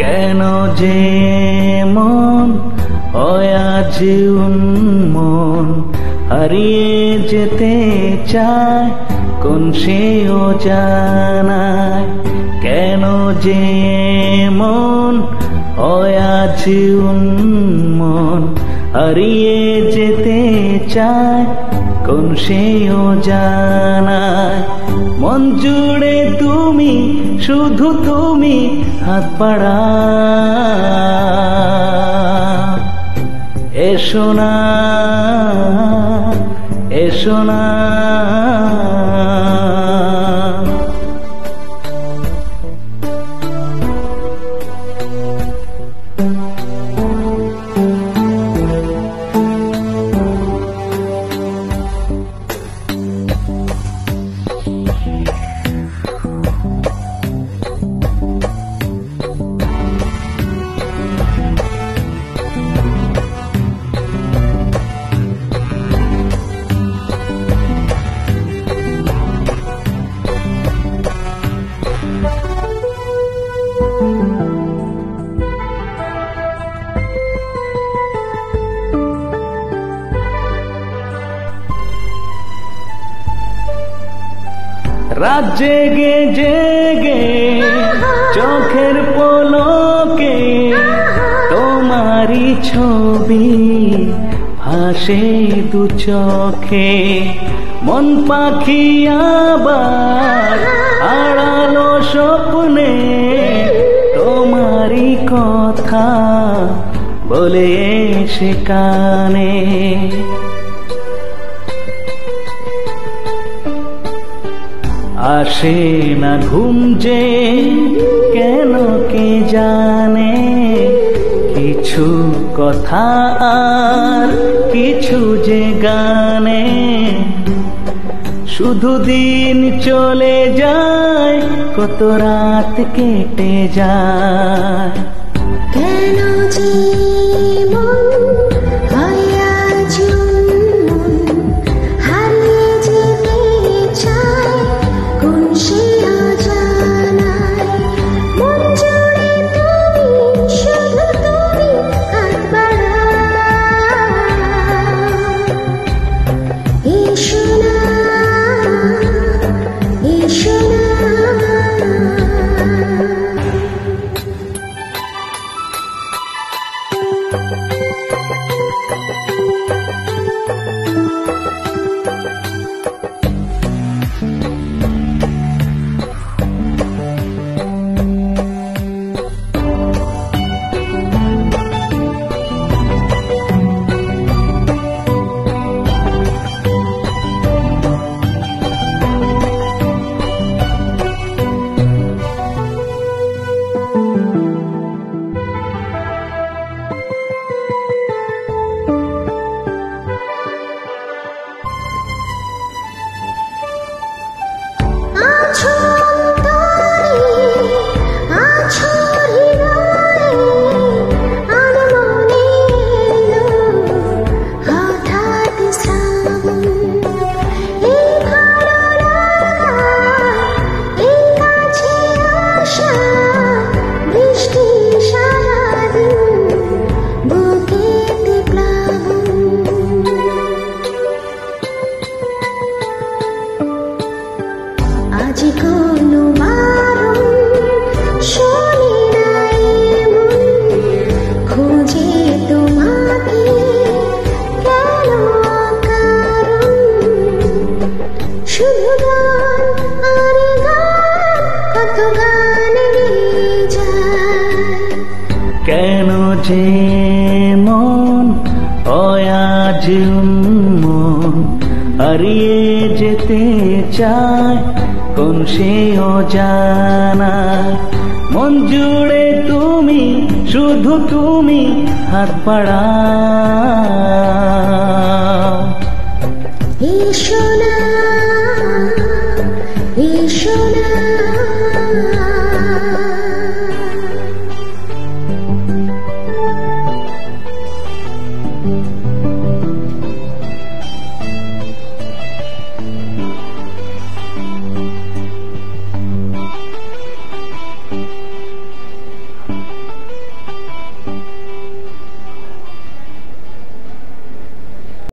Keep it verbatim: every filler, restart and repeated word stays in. কেনো যে মন হয় আজ উন্মন, হারিয়ে যেতে চায় কোন সে অজানায়। কেনো যে মন হয় আজ উন্মন, হারিয়ে যেতে চায় কোন সে অজানায়। মন জুড়ে তুমি, শুধু তুমি, হাত বাড়া এসো না, এসো না। রাত জেগে জেগে চোখের পলকে তোমারই ছবি ভাসে দু চোখে। মন পাখি আবার আড়ালো স্বপ্নে তোমারই কথা বলে সে কানে। আসে না ঘুম যে কেন কে জানে, কিছু কথা আর কিছু যে গানে শুধু দিন চলে যায়, কত রাত কেটে যায়। কেন যে যে মন অয়াজ উন্মন হারিয়ে যেতে চায় কোন সেই অজানা মন জুড়ে তুমি শুধু তুমি হাত বাড়াও ইশোনা ইশোনা।